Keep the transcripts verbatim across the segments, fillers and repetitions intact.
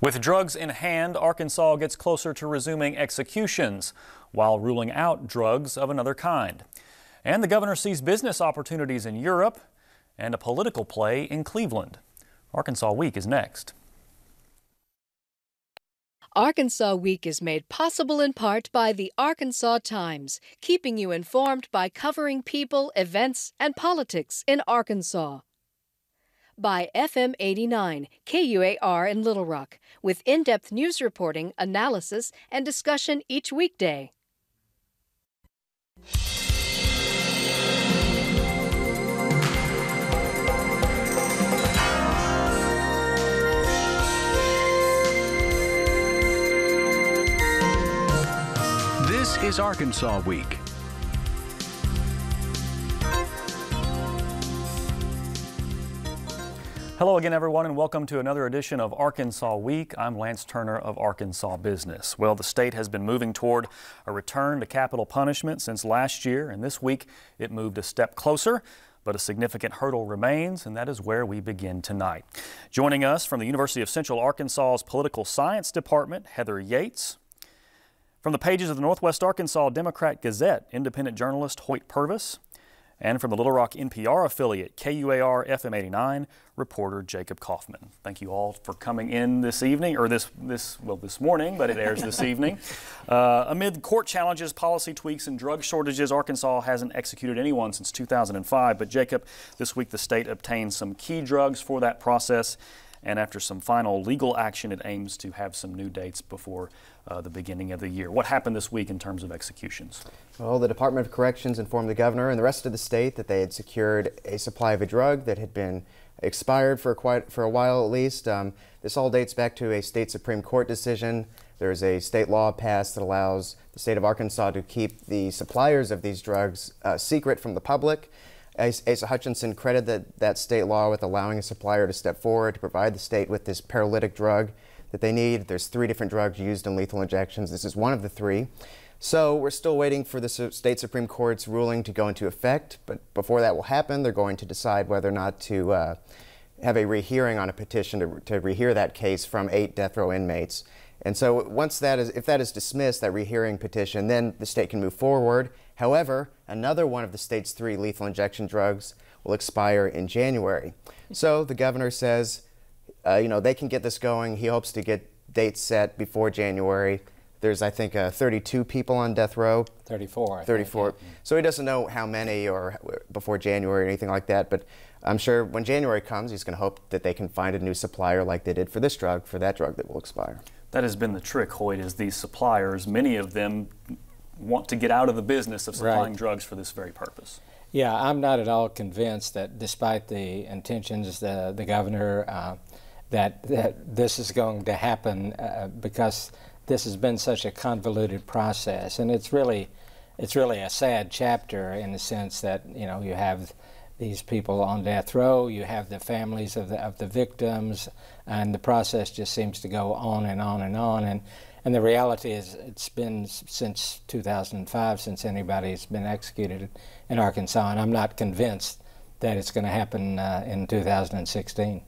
With drugs in hand, Arkansas gets closer to resuming executions while ruling out drugs of another kind. And the governor sees business opportunities in Europe and a political play in Cleveland. Arkansas Week is next. Arkansas Week is made possible in part by the Arkansas Times, keeping you informed by covering people, events, and politics in Arkansas. By F M eighty-nine, K U A R in Little Rock, with in-depth news reporting, analysis, and discussion each weekday. This is Arkansas Week. Hello again, everyone, and welcome to another edition of Arkansas Week. I'm Lance Turner of Arkansas Business. Well, the state has been moving toward a return to capital punishment since last year, and this week it moved a step closer, but a significant hurdle remains, and that is where we begin tonight. Joining us from the University of Central Arkansas's Political Science Department, Heather Yates. From the pages of the Northwest Arkansas Democrat Gazette, independent journalist Hoyt Purvis. And from the Little Rock N P R affiliate, K U A R F M eighty-nine, reporter Jacob Kaufman. Thank you all for coming in this evening, or this, this well, this morning, but it airs this evening. Uh, amid court challenges, policy tweaks, and drug shortages, Arkansas hasn't executed anyone since two thousand five. But Jacob, this week the state obtained some key drugs for that process, and after some final legal action, it aims to have some new dates before uh, the beginning of the year. What happened this week in terms of executions? Well, the Department of Corrections informed the governor and the rest of the state that they had secured a supply of a drug that had been expired for quite for a while at least. Um, this all dates back to a state Supreme Court decision. There is a state law passed that allows the state of Arkansas to keep the suppliers of these drugs uh, secret from the public. Asa Hutchinson credited that, that state law with allowing a supplier to step forward to provide the state with this paralytic drug that they need. There's three different drugs used in lethal injections. This is one of the three. So we're still waiting for the state Supreme Court's ruling to go into effect. But before that will happen, they're going to decide whether or not to uh, have a rehearing on a petition to, to rehear that case from eight death row inmates. And so once that is, if that is dismissed, that rehearing petition, then the state can move forward. However, another one of the state's three lethal injection drugs will expire in January. So the governor says, uh, you know, they can get this going. He hopes to get dates set before January. There's, I think, uh, thirty-two people on death row. thirty-four. I thirty-four. Think. So he doesn't know how many or before January or anything like that. But I'm sure when January comes, he's going to hope that they can find a new supplier like they did for this drug, for that drug that will expire. That has been the trick, Hoyt, is these suppliers, many of them want to get out of the business of supplying right. drugs for this very purpose. Yeah, I'm not at all convinced that despite the intentions the, the governor, uh, that, that this is going to happen uh, because this has been such a convoluted process. And it's really, it's really a sad chapter in the sense that, you know, you have these people on death row, you have the families of the, of the victims, and the process just seems to go on and on and on. And, And the reality is it's been since two thousand five since anybody's been executed in Arkansas, and I'm not convinced that it's going to happen uh, in two thousand sixteen.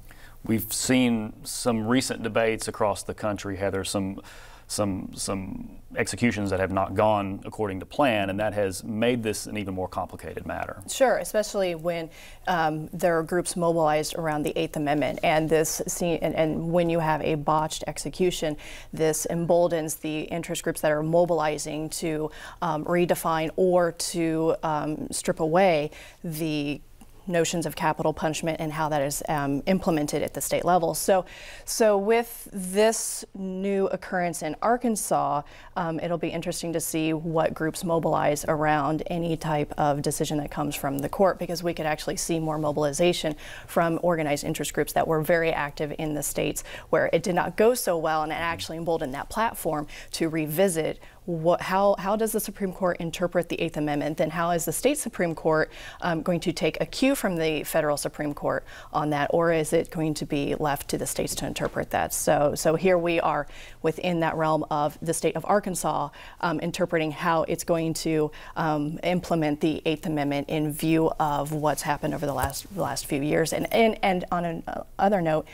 We've seen some recent debates across the country, Heather, some, some, some executions that have not gone according to plan, and that has made this an even more complicated matter. Sure, especially when um, there are groups mobilized around the Eighth Amendment, and this and, and when you have a botched execution, this emboldens the interest groups that are mobilizing to um, redefine or to um, strip away the notions of capital punishment and how that is um, implemented at the state level. So, so with this new occurrence in Arkansas, um, it'll be interesting to see what groups mobilize around any type of decision that comes from the court, because we could actually see more mobilization from organized interest groups that were very active in the states where it did not go so well, and it actually emboldened that platform to revisit What, how, how does the Supreme Court interpret the Eighth Amendment? Then how is the state Supreme Court um, going to take a cue from the federal Supreme Court on that, or is it going to be left to the states to interpret that? So, so here we are within that realm of the state of Arkansas um, interpreting how it's going to um, implement the Eighth Amendment in view of what's happened over the last, last few years. And, and, and on an other note,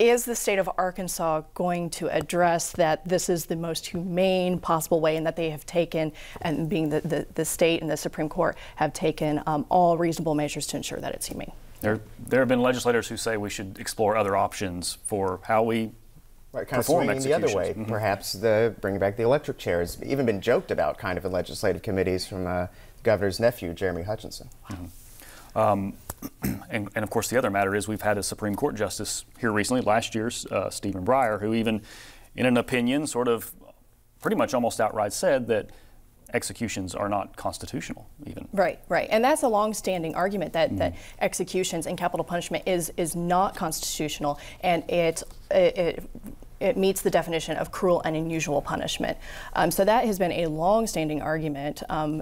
is the state of Arkansas going to address that this is the most humane possible way, and that they have taken, and being the, the, the state and the Supreme Court have taken um, all reasonable measures to ensure that it's humane? There, there have been legislators who say we should explore other options for how we right, kind perform of swinging the other way, mm-hmm. perhaps the bringing back the electric chair has even been joked about kind of in legislative committees from uh, the governor's nephew, Jeremy Hutchinson. Wow. Mm-hmm. um, And, and of course, the other matter is we've had a Supreme Court justice here recently, last year, uh, Stephen Breyer, who even in an opinion sort of pretty much almost outright said that executions are not constitutional even. Right, right. And that's a long-standing argument that, mm-hmm. that executions and capital punishment is, is not constitutional, and it, it, it It meets the definition of cruel and unusual punishment. Um, so that has been a long-standing argument, um,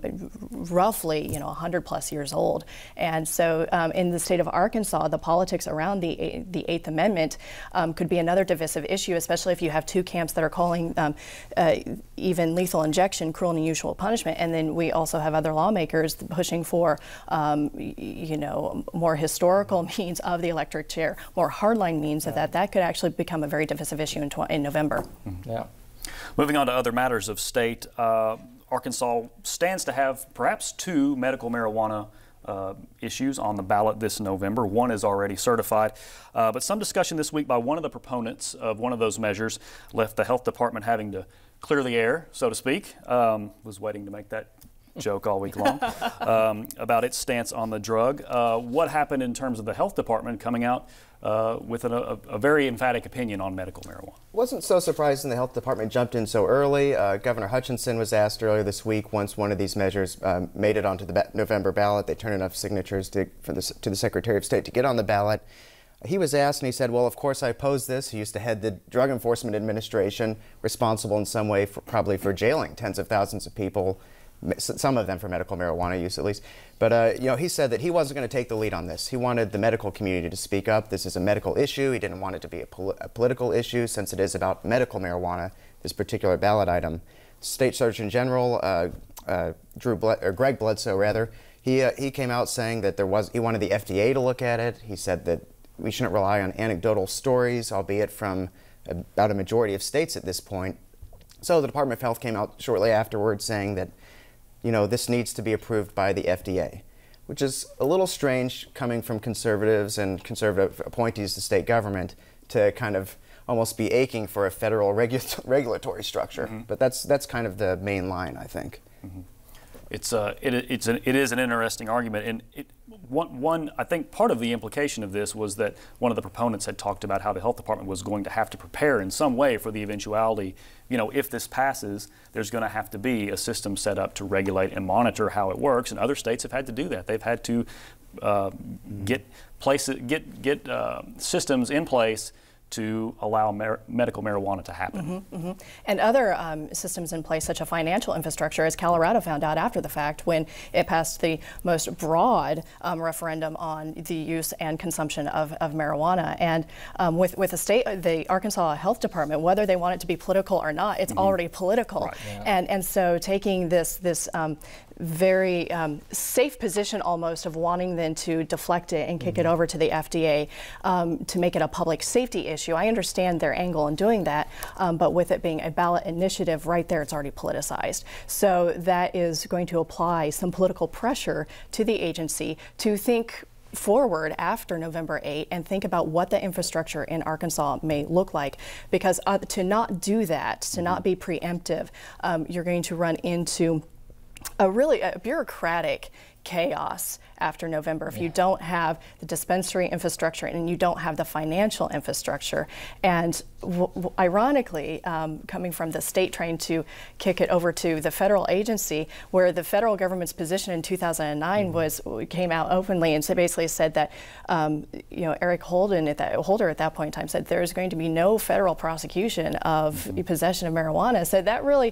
roughly, you know, one hundred plus years old. And so um, in the state of Arkansas, the politics around the, the Eighth Amendment um, could be another divisive issue, especially if you have two camps that are calling um, uh, even lethal injection cruel and unusual punishment. And then we also have other lawmakers pushing for, um, you know, more historical means of the electric chair, more hardline means of that. That could actually become a very divisive issue in November. Mm-hmm. Yeah. Moving on to other matters of state, uh, Arkansas stands to have perhaps two medical marijuana uh, issues on the ballot this November. One is already certified, uh, but some discussion this week by one of the proponents of one of those measures left the health department having to clear the air, so to speak. Um, was waiting to make that joke all week long um, about its stance on the drug. Uh, what happened in terms of the health department coming out Uh, with an, a, a very emphatic opinion on medical marijuana? Wasn't so surprising the health department jumped in so early. Uh, Governor Hutchinson was asked earlier this week, once one of these measures um, made it onto the ba November ballot, they turned enough signatures to, for the, to the Secretary of State to get on the ballot. He was asked, and he said, well, of course I oppose this. He used to head the Drug Enforcement Administration, responsible in some way for, probably for jailing tens of thousands of people, some of them for medical marijuana use at least. But uh, you know, he said that he wasn't going to take the lead on this. He wanted the medical community to speak up. This is a medical issue. He didn't want it to be a, pol a political issue, since it is about medical marijuana, this particular ballot item. State Surgeon General uh, uh, Drew Ble- or Greg Bledsoe, rather, he, uh, he came out saying that there was, he wanted the F D A to look at it. He said that we shouldn't rely on anecdotal stories, albeit from about a majority of states at this point. So the Department of Health came out shortly afterwards saying that, you know, this needs to be approved by the F D A, which is a little strange coming from conservatives and conservative appointees to state government to kind of almost be aching for a federal regu regulatory structure. Mm-hmm. But that's that's kind of the main line, I think. Mm-hmm. It's uh, it, it's an, it is an interesting argument, and it, one one I think part of the implication of this was that one of the proponents had talked about how the health department was going to have to prepare in some way for the eventuality. You know, if this passes, there's going to have to be a system set up to regulate and monitor how it works, and other states have had to do that. They've had to uh, get places, get get uh, systems in place to allow mar medical marijuana to happen. Mm-hmm, mm-hmm. And other um, systems in place, such a financial infrastructure, as Colorado found out after the fact when it passed the most broad um, referendum on the use and consumption of, of marijuana. And um, with, with the state, the Arkansas Health Department, whether they want it to be political or not, it's mm-hmm. already political. Right, yeah. And and so taking this, this um, very um, safe position almost of wanting then to deflect it and kick mm-hmm. it over to the F D A um, to make it a public safety issue. Issue. I understand their angle in doing that, um, but with it being a ballot initiative right there, it's already politicized. So that is going to apply some political pressure to the agency to think forward after November eighth and think about what the infrastructure in Arkansas may look like, because uh, to not do that, to not be preemptive, um, you're going to run into a really a bureaucratic chaos after November if yeah. you don't have the dispensary infrastructure and you don't have the financial infrastructure. And w w ironically, um, coming from the state trying to kick it over to the federal agency, where the federal government's position in two thousand nine mm-hmm. was came out openly and basically said that um, you know, Eric Holden at that, Holder at that point in time said there's going to be no federal prosecution of mm-hmm. possession of marijuana. So that really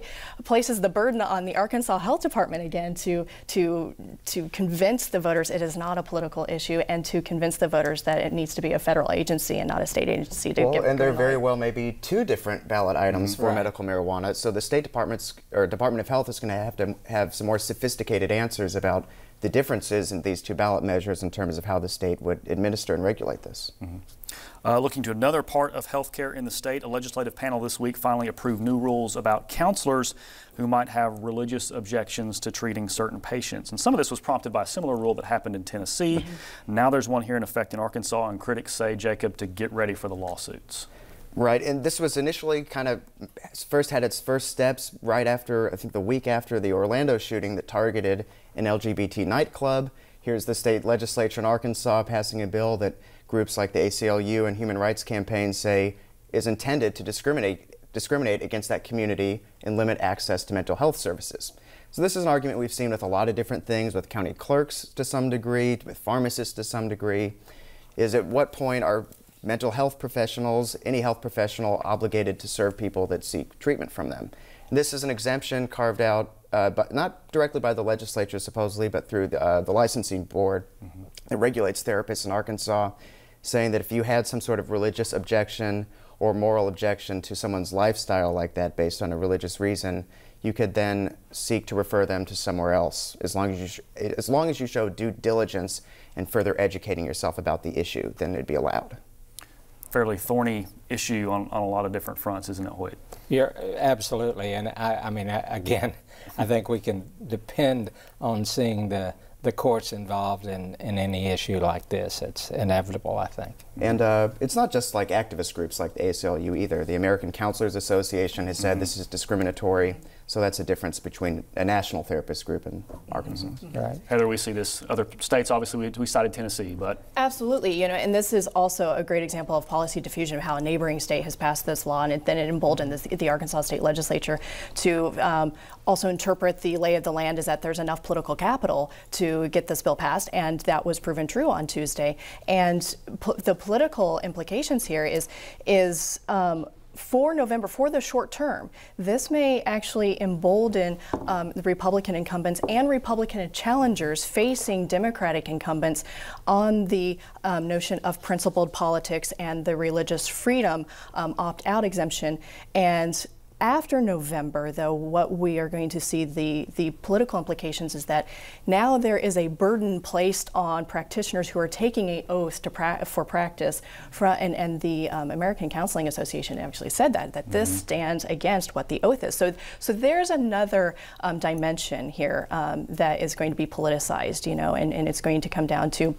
places the burden on the Arkansas Health Department again to to to convince the voters it is not a political issue, and to convince the voters that it needs to be a federal agency and not a state agency to well, get. And there very on. well may be two different ballot items mm-hmm. for right. medical marijuana. So the State Department's or Department of Health is going to have to have some more sophisticated answers about the differences in these two ballot measures in terms of how the state would administer and regulate this. Mm-hmm. Uh, looking to another part of health care in the state, a legislative panel this week finally approved new rules about counselors who might have religious objections to treating certain patients. And some of this was prompted by a similar rule that happened in Tennessee. Mm-hmm. Now there's one here in effect in Arkansas, and critics say, Jacob, to get ready for the lawsuits. Right, and this was initially kind of first had its first steps right after, I think the week after the Orlando shooting that targeted an L G B T nightclub. Here's the state legislature in Arkansas passing a bill that groups like the A C L U and Human Rights Campaign say is intended to discriminate, discriminate against that community and limit access to mental health services. So this is an argument we've seen with a lot of different things, with county clerks to some degree, with pharmacists to some degree, is at what point are mental health professionals, any health professional, obligated to serve people that seek treatment from them. And this is an exemption carved out, uh, but not directly by the legislature supposedly, but through the, uh, the licensing board mm-hmm. that regulates therapists in Arkansas, saying that if you had some sort of religious objection or moral objection to someone's lifestyle like that based on a religious reason, you could then seek to refer them to somewhere else, as long as you, sh as long as you show due diligence and further educating yourself about the issue, then it'd be allowed. Fairly thorny issue on, on a lot of different fronts, isn't it, Hoyt? Yeah, absolutely. And I, I mean, I, again, I think we can depend on seeing the the courts involved in, in any issue like this. It's inevitable, I think. And uh, it's not just like activist groups like the A C L U either. The American Counselors Association has said mm-hmm. this is discriminatory, so that's a difference between a national therapist group and Arkansas. Mm-hmm. Right. Heather, we see this other states, obviously we, we cited Tennessee, but... Absolutely, you know, and this is also a great example of policy diffusion of how a neighboring state has passed this law, and it, then it emboldened this, the Arkansas state legislature to um, also interpret the lay of the land as that there's enough political capital to get this bill passed, and that was proven true on Tuesday. And po the political implications here is is um, for November, for the short term, this may actually embolden um, the Republican incumbents and Republican challengers facing Democratic incumbents on the um, notion of principled politics and the religious freedom um, opt-out exemption. And after November, though, what we are going to see the, the political implications is that now there is a burden placed on practitioners who are taking an oath to pra for practice, for, and, and the um, American Counseling Association actually said that, that mm-hmm. this stands against what the oath is. So, so there's another um, dimension here um, that is going to be politicized, you know, and, and it's going to come down to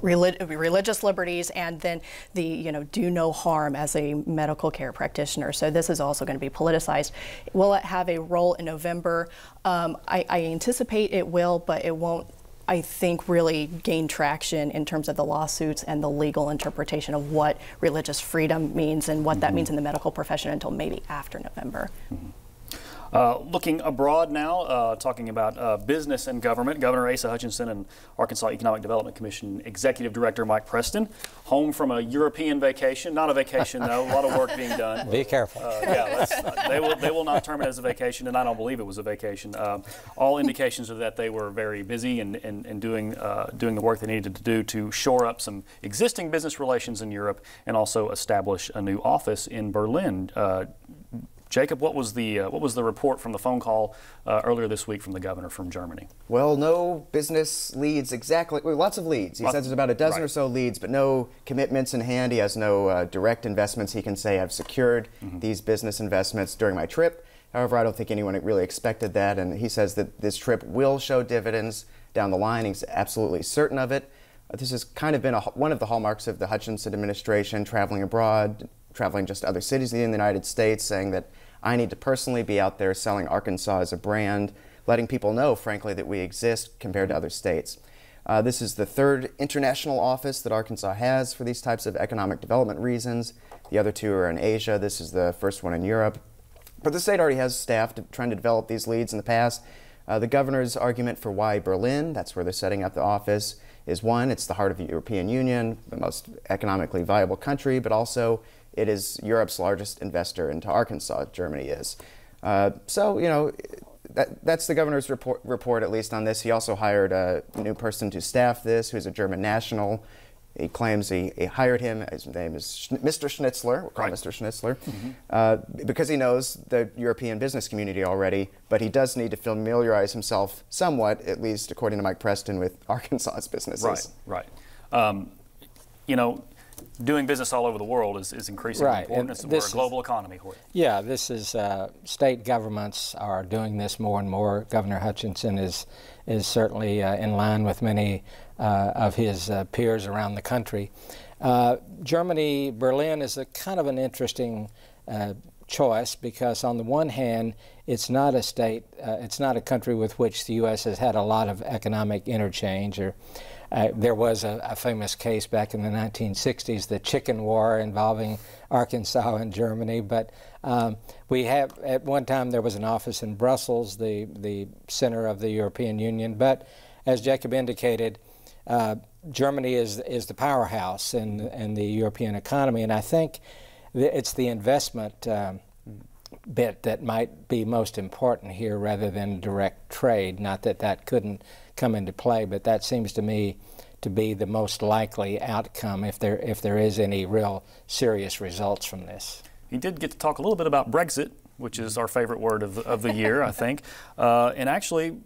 religious liberties and then the, you know, do no harm as a medical care practitioner. So this is also going to be politicized. Will it have a role in November? Um, I, I anticipate it will, but it won't, I think, really gain traction in terms of the lawsuits and the legal interpretation of what religious freedom means and what mm-hmm. that means in the medical profession until maybe after November. Mm-hmm. Uh, looking abroad now, uh, talking about uh, business and government, Governor Asa Hutchinson and Arkansas Economic Development Commission Executive Director Mike Preston, home from a European vacation. Not a vacation, though. A lot of work being done. Be careful. Uh, yeah, let's not, they, will, they will not term it as a vacation, and I don't believe it was a vacation. Uh, all indications are that they were very busy and, and, and doing, uh, doing the work they needed to do to shore up some existing business relations in Europe and also establish a new office in Berlin. Uh, Jacob, what was the uh, what was the report from the phone call uh, earlier this week from the governor from Germany? Well, no business leads exactly. Well, lots of leads. He Lot says there's about a dozen right. or so leads, but no commitments in hand. He has no uh, direct investments. He can say, I've secured mm-hmm. these business investments during my trip. However, I don't think anyone really expected that. And he says that this trip will show dividends down the line. He's absolutely certain of it. Uh, this has kind of been a, one of the hallmarks of the Hutchinson administration, traveling abroad, traveling just to other cities in the United States, saying that I need to personally be out there selling Arkansas as a brand, letting people know, frankly, that we exist compared to other states. Uh, this is the third international office that Arkansas has for these types of economic development reasons. The other two are in Asia. This is the first one in Europe. But the state already has staff to, trying to develop these leads in the past. Uh, the governor's argument for why Berlin, that's where they're setting up the office, is one, it's the heart of the European Union, the most economically viable country, but also it is Europe's largest investor into Arkansas, Germany is. Uh, so, you know, that, that's the governor's report, report, at least on this. He also hired a new person to staff this, who's a German national, He claims he, he hired him. His name is Mister Schnitzler. We'll call him Mister Schnitzler, mm-hmm. uh, because he knows the European business community already. But he does need to familiarize himself somewhat, at least according to Mike Preston, with Arkansas's businesses. Right, right. Um, you know, doing business all over the world is, is increasingly right. important. It's, we're a global is, economy. Yeah, this is uh, state governments are doing this more and more. Governor Hutchinson is is certainly uh, in line with many Uh, of his uh, peers around the country. Uh, Germany, Berlin is a kind of an interesting uh, choice because on the one hand, it's not a state, uh, it's not a country with which the U S has had a lot of economic interchange. Or uh, there was a, a famous case back in the nineteen sixties, the chicken war involving Arkansas and Germany. But um, we have, at one time there was an office in Brussels, the, the center of the European Union. But as Jacob indicated, Uh, Germany is is the powerhouse in in the European economy, and I think th it's the investment um, bit that might be most important here, rather than direct trade. Not that that couldn't come into play, but that seems to me to be the most likely outcome if there if there is any real serious results from this. He did get to talk a little bit about Brexit, which is our favorite word of of the year, I think, uh, and actually.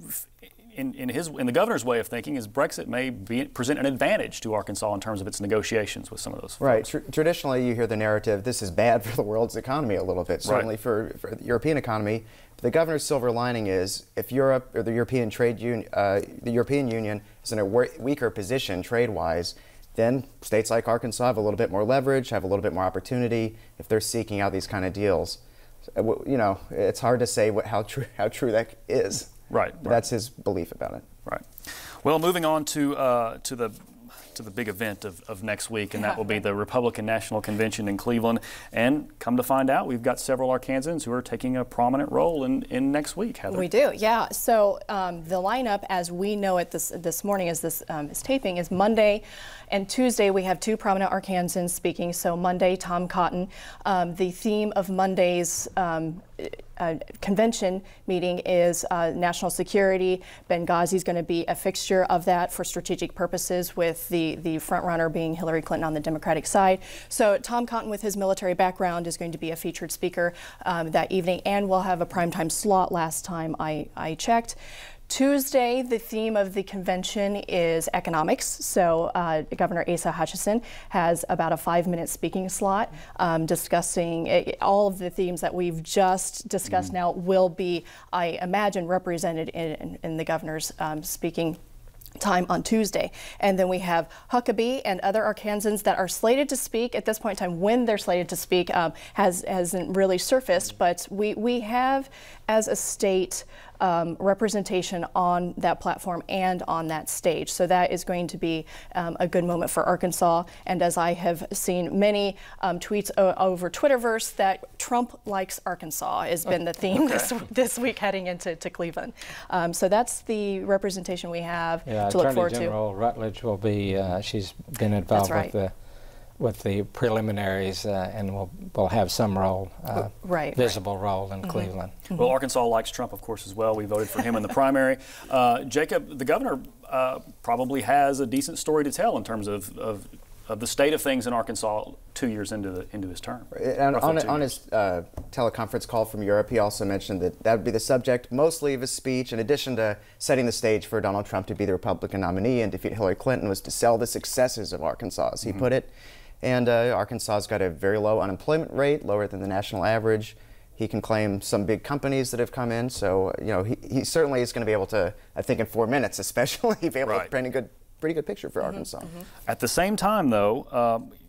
In, in, his, in the governor's way of thinking, is Brexit may be, present an advantage to Arkansas in terms of its negotiations with some of those. Right. Tr traditionally, you hear the narrative, this is bad for the world's economy a little bit, certainly right. for, for the European economy. But the governor's silver lining is, if Europe or the European Trade Union, uh, the European Union is in a weaker position trade-wise, then states like Arkansas have a little bit more leverage, have a little bit more opportunity if they're seeking out these kind of deals. So, you know, it's hard to say what, how true how true that is. Right, right. That's his belief about it. Right. Well, moving on to uh, to the to the big event of, of next week, and that will be the Republican National Convention in Cleveland. And come to find out, we've got several Arkansans who are taking a prominent role in, in next week, Heather. We do, yeah. So um, the lineup, as we know it this this morning as this um, is taping, is Monday and Tuesday. We have two prominent Arkansans speaking. So Monday, Tom Cotton. Um, the theme of Monday's um, Uh, convention meeting is uh, national security. Benghazi is going to be a fixture of that for strategic purposes, with the, the front runner being Hillary Clinton on the Democratic side. So Tom Cotton, with his military background, is going to be a featured speaker um, that evening, and we'll have a primetime slot last time I, I checked. Tuesday, the theme of the convention is economics, so uh, Governor Asa Hutchinson has about a five-minute speaking slot um, discussing it, all of the themes that we've just discussed. Mm-hmm. Now will be, I imagine, represented in, in the governor's um, speaking time on Tuesday. And then we have Huckabee and other Arkansans that are slated to speak at this point in time. When they're slated to speak um, has, hasn't really surfaced, but we, we have, as a state, um, representation on that platform and on that stage. So that is going to be um, a good moment for Arkansas. And as I have seen many um, tweets over Twitterverse, that Trump likes Arkansas has been the theme okay. this, this week heading into to Cleveland. Um, so that's the representation we have yeah, to look Attorney forward General to. Attorney General Rutledge will be, uh, she's been involved right. with the with the preliminaries, uh, and we'll, we'll have some role, uh, right, visible right. role in mm-hmm. Cleveland. Mm-hmm. Well, Arkansas likes Trump, of course, as well. We voted for him in the primary. Uh, Jacob, the governor uh, probably has a decent story to tell in terms of, of, of the state of things in Arkansas two years into, the, into his term. And on on his uh, teleconference call from Europe, he also mentioned that that would be the subject mostly of his speech, in addition to setting the stage for Donald Trump to be the Republican nominee and defeat Hillary Clinton, was to sell the successes of Arkansas, as he mm-hmm. put it. And uh, Arkansas's got a very low unemployment rate, lower than the national average. He can claim some big companies that have come in. So, you know, he, he certainly is going to be able to, I think in four minutes especially, be able right. to paint a good, pretty good picture for mm-hmm, Arkansas. Mm-hmm. At the same time, though,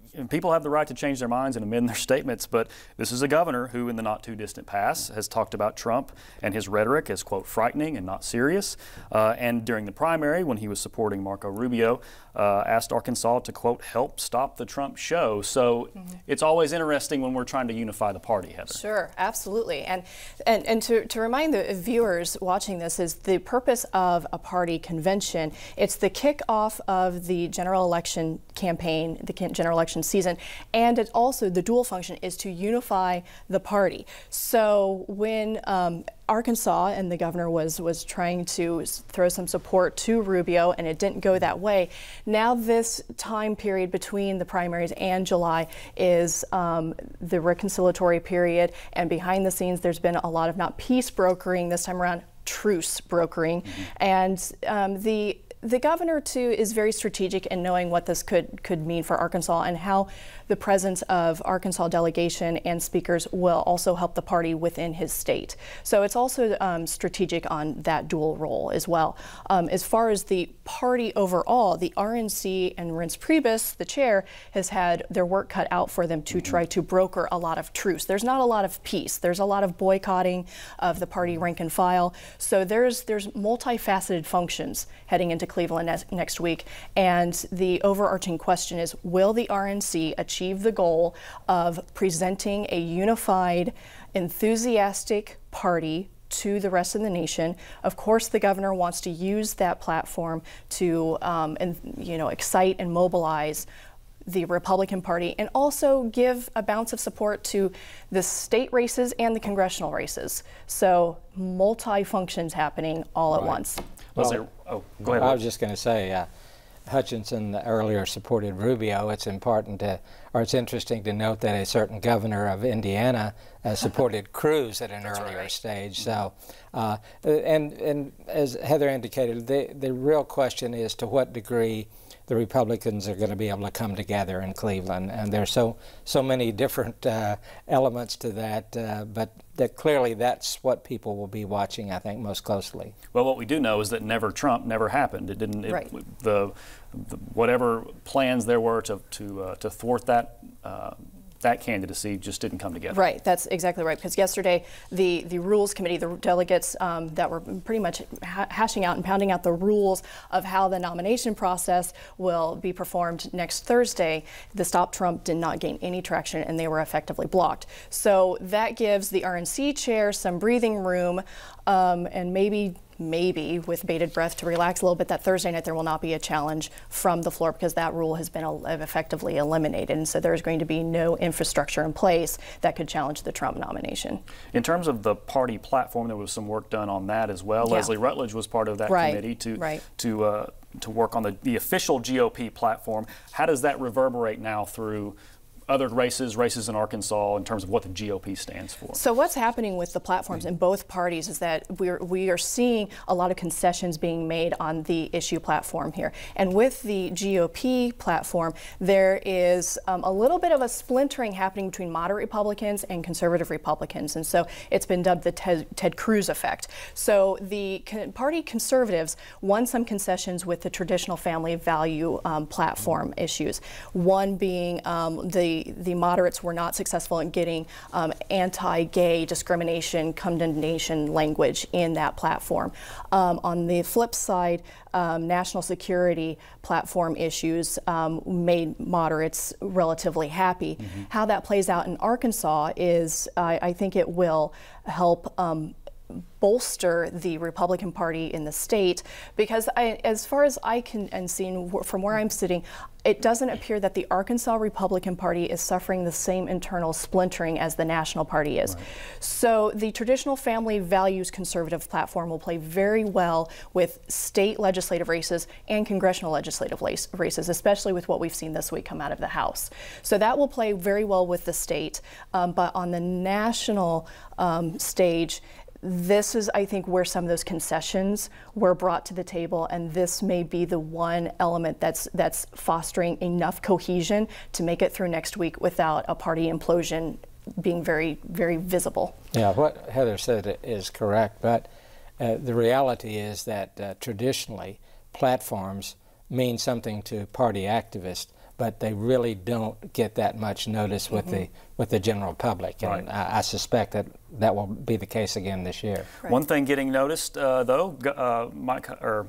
um, people have the right to change their minds and amend their statements, but this is a governor who, in the not-too-distant past, has talked about Trump and his rhetoric as, quote, frightening and not serious. Uh, and during the primary, when he was supporting Marco Rubio, Uh, asked Arkansas to, quote, help stop the Trump show. So mm-hmm. it's always interesting when we're trying to unify the party, Heather. Sure, absolutely. And and, and to, to remind the viewers watching this is the purpose of a party convention. It's the kickoff of the general election campaign, the general election season, and it's also the dual function is to unify the party. So when um, Arkansas and the governor was was trying to throw some support to Rubio, and it didn't go that way. Now this time period between the primaries and July is um, the reconciliatory period, and behind the scenes there's been a lot of not peace brokering this time around, truce brokering. Mm-hmm. And um, the The governor, too, is very strategic in knowing what this could could mean for Arkansas and how the presence of Arkansas delegation and speakers will also help the party within his state. So it's also um, strategic on that dual role as well. Um, as far as the party overall, the R N C and Reince Priebus, the chair, has had their work cut out for them to try to broker a lot of truce. There's not a lot of peace. There's a lot of boycotting of the party rank and file. So there's, there's multifaceted functions heading into Cleveland next week, and the overarching question is, will the R N C achieve the goal of presenting a unified, enthusiastic party to the rest of the nation? Of course, the governor wants to use that platform to um, and, you know, excite and mobilize the Republican Party, and also give a bounce of support to the state races and the congressional races. So multi-functions happening all right at once. Well, well, oh, go ahead. I was just going to say, uh, Hutchinson earlier supported Rubio. It's important to, or it's interesting to note that a certain governor of Indiana uh, supported Cruz at an That's earlier right. stage. So, uh, and and as Heather indicated, the the real question is to what degree the Republicans are going to be able to come together in Cleveland, and there's so so many different uh, elements to that, uh, but that clearly that's what people will be watching, I think, most closely. Well, what we do know is that never Trump never happened. It didn't. It, right. the, the whatever plans there were to to uh, to thwart that. Uh, that candidacy just didn't come together. Right, that's exactly right, because yesterday the, the Rules Committee, the delegates um, that were pretty much ha hashing out and pounding out the rules of how the nomination process will be performed next Thursday, the Stop Trump did not gain any traction, and they were effectively blocked. So that gives the R N C chair some breathing room, um, and maybe maybe with bated breath to relax a little bit that Thursday night there will not be a challenge from the floor, because that rule has been effectively eliminated, and so there's going to be no infrastructure in place that could challenge the Trump nomination. In terms of the party platform, there was some work done on that as well. Yeah. Leslie Rutledge was part of that right. committee to right. to uh, to work on the, the official G O P platform. How does that reverberate now through other races, races in Arkansas, in terms of what the G O P stands for? So what's happening with the platforms in both parties is that we're, we are seeing a lot of concessions being made on the issue platform here. And with the G O P platform, there is um, a little bit of a splintering happening between moderate Republicans and conservative Republicans. And so it's been dubbed the Ted, Ted Cruz effect. So the party conservatives won some concessions with the traditional family value um, platform issues, one being um, the the moderates were not successful in getting um, anti-gay discrimination condemnation language in that platform. Um, on the flip side, um, national security platform issues um, made moderates relatively happy. Mm-hmm. How that plays out in Arkansas is, uh, I think it will help um, bolster the Republican Party in the state, because I, as far as I can and seen from where I'm sitting, it doesn't appear that the Arkansas Republican Party is suffering the same internal splintering as the National Party is. Right. So the traditional family values conservative platform will play very well with state legislative races and congressional legislative races, especially with what we've seen this week come out of the House. So that will play very well with the state, um, but on the national um, stage, this is, I think, where some of those concessions were brought to the table, and this may be the one element that's that's fostering enough cohesion to make it through next week without a party implosion being very, very visible. Yeah, what Heather said is correct, but uh, the reality is that uh, traditionally platforms mean something to party activists, but they really don't get that much notice with mm-hmm. the with the general public, and right. I, I suspect that that will be the case again this year. Right. One thing getting noticed, uh, though, uh, Mike or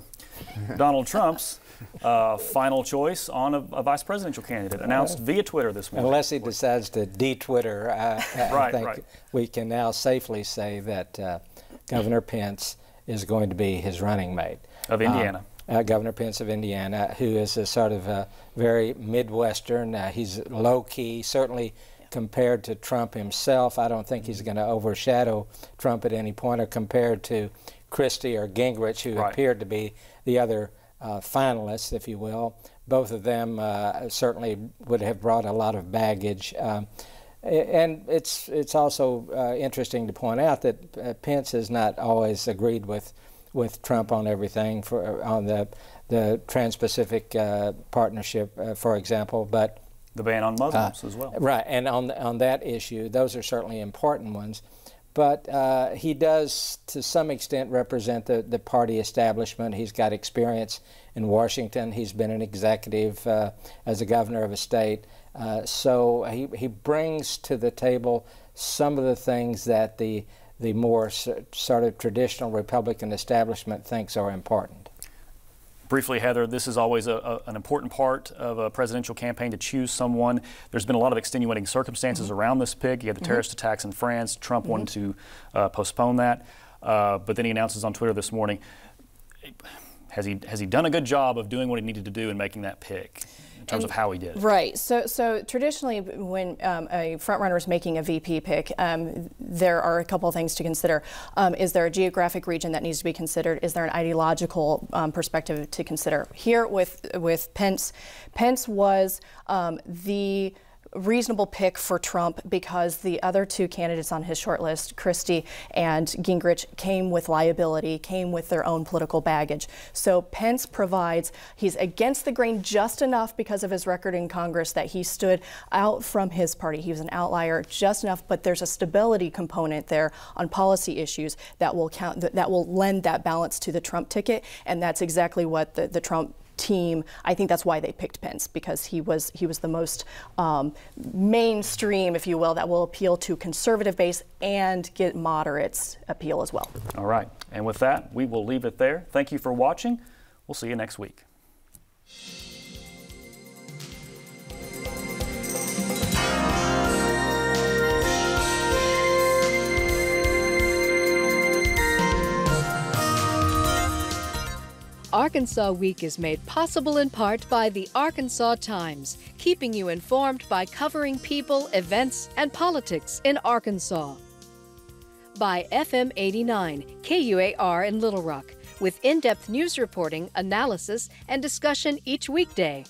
Donald Trump's uh, final choice on a, a vice presidential candidate announced right. via Twitter this morning. Unless he decides to de-Twitter, I, I right, think right. we can now safely say that uh, Governor Pence is going to be his running mate of Indiana. Um, Uh, Governor Pence of Indiana, who is a sort of a very Midwestern, uh, he's low-key, certainly compared to Trump himself. I don't think he's going to overshadow Trump at any point, or compared to Christie or Gingrich, who right. appeared to be the other uh, finalists, if you will. Both of them uh, certainly would have brought a lot of baggage. Um, and it's, it's also uh, interesting to point out that uh, Pence has not always agreed with with Trump on everything, for, on the, the Trans-Pacific uh, Partnership, uh, for example, but... The ban on Muslims uh, as well. Right, and on, on that issue, those are certainly important ones. But uh, he does, to some extent, represent the, the party establishment. He's got experience in Washington. He's been an executive uh, as a governor of a state. Uh, so he, he brings to the table some of the things that the the more sort of traditional Republican establishment thinks are important. Briefly, Heather, this is always a, a, an important part of a presidential campaign, to choose someone. There's been a lot of extenuating circumstances mm-hmm. around this pick. You had the mm-hmm. terrorist attacks in France. Trump mm-hmm. wanted to uh, postpone that, uh, but then he announces on Twitter this morning. Has he, has he done a good job of doing what he needed to do in making that pick? In terms of how he did it. Right. So, so traditionally, when um, a frontrunner is making a V P pick, um, there are a couple of things to consider. Um, is there a geographic region that needs to be considered? Is there an ideological um, perspective to consider? Here with with Pence, Pence was um, the reasonable pick for Trump, because the other two candidates on his short list, Christie and Gingrich, came with liability, came with their own political baggage. So Pence provides, he's against the grain just enough because of his record in Congress that he stood out from his party. He was an outlier just enough, but there's a stability component there on policy issues that will count, that will lend that balance to the Trump ticket, and that's exactly what the, the Trump team, I think that's why they picked Pence, because he was he was the most um, mainstream, if you will, that will appeal to conservative base and get moderates appeal as well. All right, and with that, we will leave it there. Thank you for watching. We'll see you next week. Arkansas Week is made possible in part by the Arkansas Times, keeping you informed by covering people, events, and politics in Arkansas. By F M eighty-nine, K U A R in Little Rock, with in-depth news reporting, analysis, and discussion each weekday.